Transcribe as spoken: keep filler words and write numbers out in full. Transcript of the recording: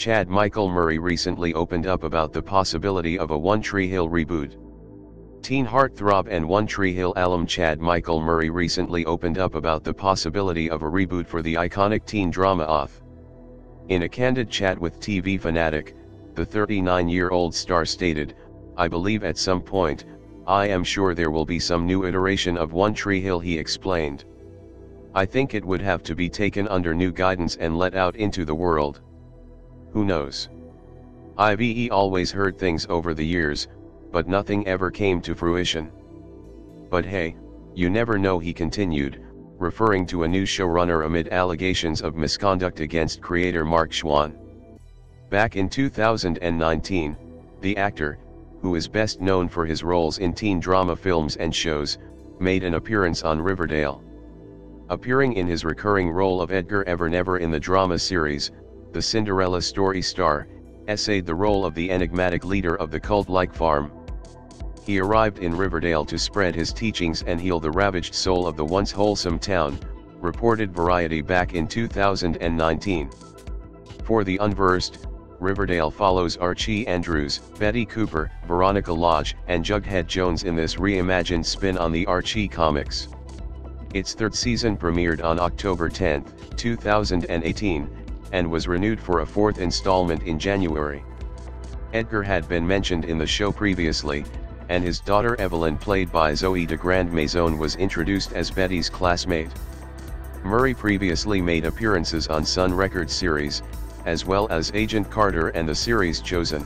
Chad Michael Murray recently opened up about the possibility of a One Tree Hill reboot. Teen heartthrob and One Tree Hill alum Chad Michael Murray recently opened up about the possibility of a reboot for the iconic teen drama Off. In a candid chat with T V Fanatic, the thirty-nine-year-old star stated, "I believe at some point, I am sure there will be some new iteration of One Tree Hill," he explained. "I think it would have to be taken under new guidance and let out into the world. Who knows? I've always heard things over the years, but nothing ever came to fruition. But hey, you never know," he continued, referring to a new showrunner amid allegations of misconduct against creator Mark Schwan. Back in two thousand nineteen, the actor, who is best known for his roles in teen drama films and shows, made an appearance on Riverdale. Appearing in his recurring role of Edgar Evernever in the drama series, The Cinderella Story star essayed the role of the enigmatic leader of the cult-like farm. He arrived in Riverdale to spread his teachings and heal the ravaged soul of the once wholesome town, reported Variety back in two thousand nineteen. For the unversed, Riverdale follows Archie Andrews, Betty Cooper, Veronica Lodge, and Jughead Jones in this reimagined spin on the Archie Comics. Its third season premiered on October tenth, two thousand eighteen, and was renewed for a fourth installment in January. Edgar had been mentioned in the show previously, and his daughter Evelyn, played by Zoe de Grand Maison, was introduced as Betty's classmate. Murray previously made appearances on Sun Records series, as well as Agent Carter and the series Chosen.